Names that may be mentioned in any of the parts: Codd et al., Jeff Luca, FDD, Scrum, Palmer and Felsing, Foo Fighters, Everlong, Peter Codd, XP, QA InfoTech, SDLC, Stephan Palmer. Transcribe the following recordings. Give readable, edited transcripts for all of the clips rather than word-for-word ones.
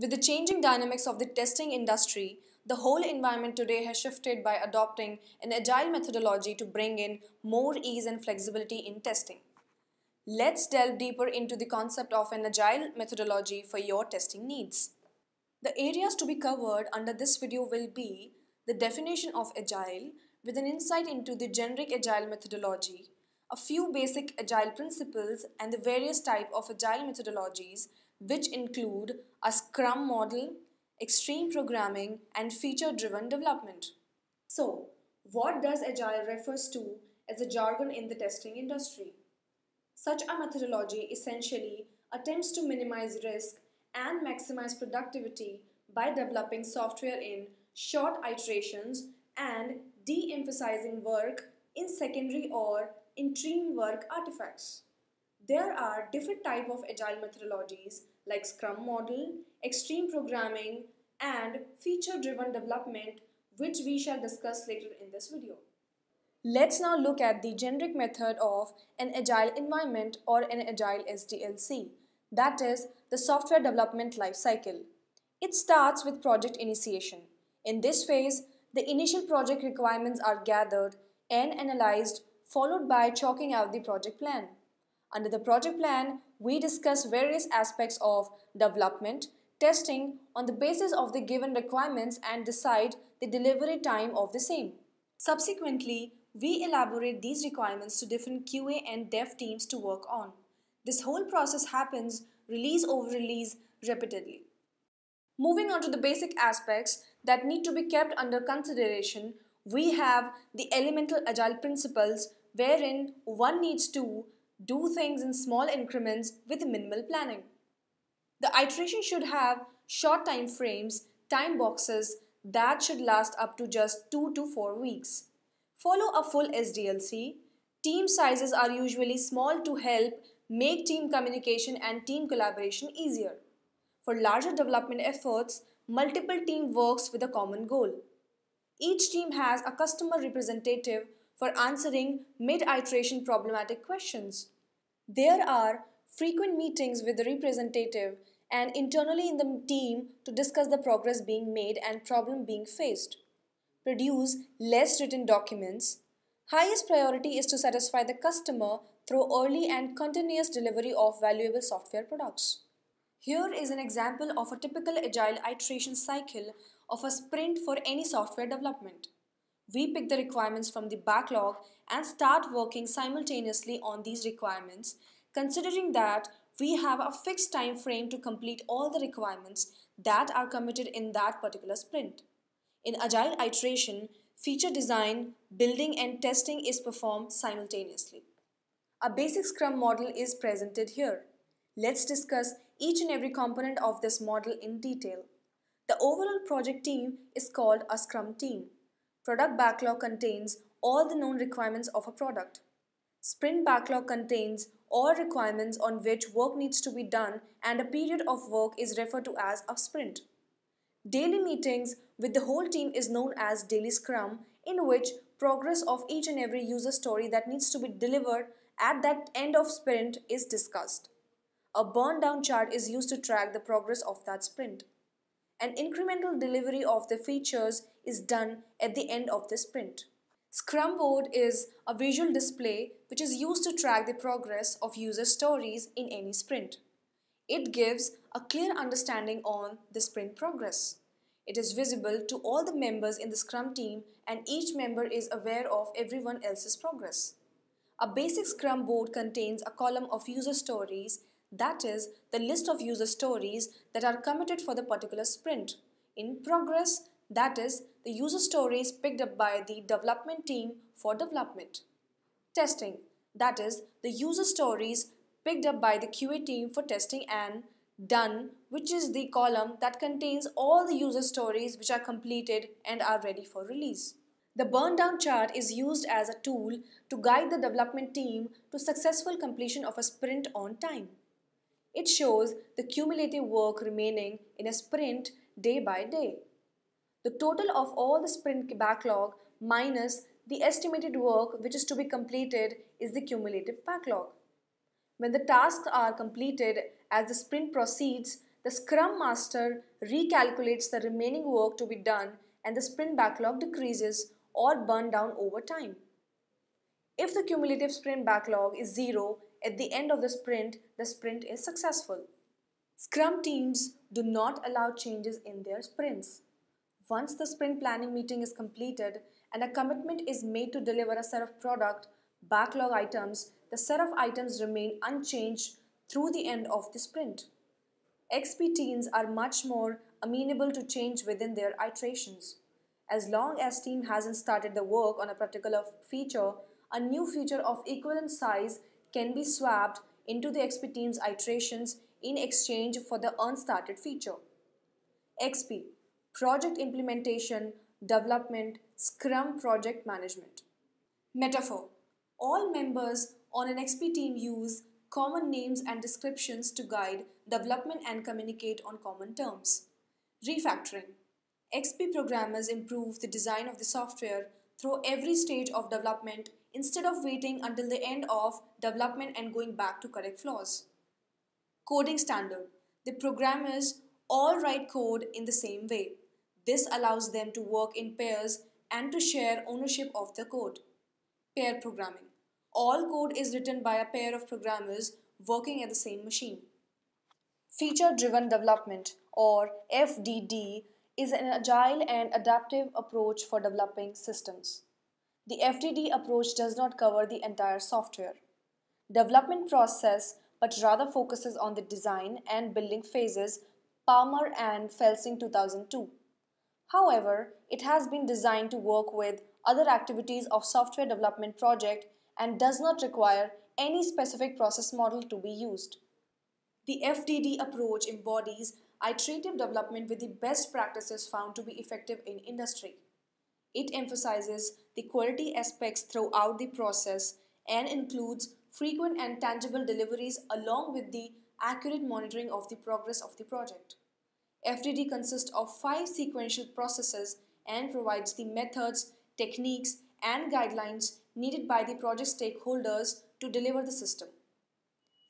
With the changing dynamics of the testing industry, the whole environment today has shifted by adopting an agile methodology to bring in more ease and flexibility in testing. Let's delve deeper into the concept of an agile methodology for your testing needs. The areas to be covered under this video will be the definition of agile with an insight into the generic agile methodology, a few basic agile principles and the various types of agile methodologies which include a Scrum model, extreme programming and feature-driven development. So, what does agile refers to as a jargon in the testing industry? Such a methodology essentially attempts to minimize risk and maximize productivity by developing software in short iterations and de-emphasizing work in secondary or interim work artifacts. There are different types of agile methodologies like Scrum model, extreme programming, and feature-driven development, which we shall discuss later in this video. Let's now look at the generic method of an agile environment or an agile SDLC, that is, the software development lifecycle. It starts with project initiation. In this phase, the initial project requirements are gathered and analyzed, followed by chalking out the project plan. Under the project plan, we discuss various aspects of development, testing on the basis of the given requirements and decide the delivery time of the same. Subsequently, we elaborate these requirements to different QA and dev teams to work on. This whole process happens release over release repeatedly. Moving on to the basic aspects that need to be kept under consideration, we have the elemental agile principles wherein one needs to do things in small increments with minimal planning. The iteration should have short time frames, time boxes that should last up to just 2 to 4 weeks. Follow a full SDLC. Team sizes are usually small to help make team communication and team collaboration easier. For larger development efforts, multiple team works with a common goal. Each team has a customer representative for answering mid-iteration problematic questions. There are frequent meetings with the representative and internally in the team to discuss the progress being made and problem being faced. Produce less written documents. Highest priority is to satisfy the customer through early and continuous delivery of valuable software products. Here is an example of a typical agile iteration cycle of a sprint for any software development. We pick the requirements from the backlog and start working simultaneously on these requirements, considering that we have a fixed time frame to complete all the requirements that are committed in that particular sprint. In agile iteration, feature design, building and testing is performed simultaneously. A basic Scrum model is presented here. Let's discuss each and every component of this model in detail. The overall project team is called a Scrum team. Product backlog contains all the known requirements of a product. Sprint backlog contains all requirements on which work needs to be done and a period of work is referred to as a sprint. Daily meetings with the whole team is known as daily Scrum, in which progress of each and every user story that needs to be delivered at that end of sprint is discussed. A burn-down chart is used to track the progress of that sprint. An incremental delivery of the features is done at the end of the sprint. Scrum board is a visual display which is used to track the progress of user stories in any sprint. It gives a clear understanding on the sprint progress. It is visible to all the members in the Scrum team and each member is aware of everyone else's progress. A basic Scrum board contains a column of user stories, that is, the list of user stories that are committed for the particular sprint. In progress, that is, the user stories picked up by the development team for development. Testing, that is, the user stories picked up by the QA team for testing. And done, which is the column that contains all the user stories which are completed and are ready for release. The burn-down chart is used as a tool to guide the development team to successful completion of a sprint on time. It shows the cumulative work remaining in a sprint day by day. The total of all the sprint backlog minus the estimated work which is to be completed is the cumulative backlog. When the tasks are completed as the sprint proceeds, the Scrum Master recalculates the remaining work to be done and the sprint backlog decreases or burn down over time. If the cumulative sprint backlog is zero at the end of the sprint is successful. Scrum teams do not allow changes in their sprints. Once the sprint planning meeting is completed and a commitment is made to deliver a set of product backlog items, the set of items remain unchanged through the end of the sprint. XP teams are much more amenable to change within their iterations. As long as team hasn't started the work on a particular feature, a new feature of equivalent size can be swapped into the XP team's iterations in exchange for the unstarted feature. XP, Project Implementation, Development, Scrum Project Management. Metaphor. All members on an XP team use common names and descriptions to guide development and communicate on common terms. Refactoring. XP programmers improve the design of the software through every stage of development instead of waiting until the end of development and going back to correct flaws. Coding standard. The programmers all write code in the same way. This allows them to work in pairs and to share ownership of the code. Pair programming. All code is written by a pair of programmers working at the same machine. Feature-driven development, or FDD, is an agile and adaptive approach for developing systems. The FDD approach does not cover the entire software development process, but rather focuses on the design and building phases, Palmer and Felsing 2002. However, it has been designed to work with other activities of software development project and does not require any specific process model to be used. The FDD approach embodies iterative development with the best practices found to be effective in industry. It emphasizes the quality aspects throughout the process and includes frequent and tangible deliveries along with the accurate monitoring of the progress of the project. FDD consists of 5 sequential processes and provides the methods, techniques, and guidelines needed by the project stakeholders to deliver the system.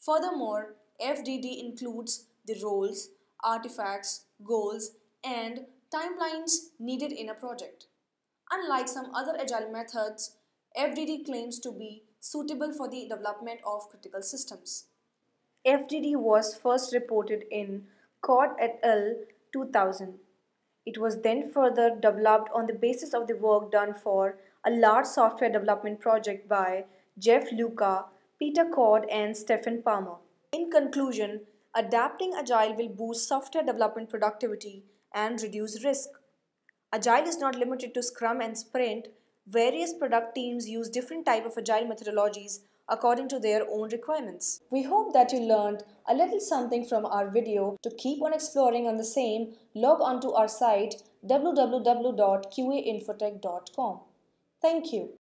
Furthermore, FDD includes the roles, artifacts, goals, and timelines needed in a project. Unlike some other agile methods, FDD claims to be suitable for the development of critical systems. FDD was first reported in Codd et al. 2000. It was then further developed on the basis of the work done for a large software development project by Jeff Luca, Peter Codd, and Stephan Palmer. In conclusion, adapting Agile will boost software development productivity and reduce risk. Agile is not limited to Scrum and Sprint. Various product teams use different types of Agile methodologies according to their own requirements. We hope that you learned a little something from our video. To keep on exploring on the same, log on to our site www.qainfotech.com. Thank you.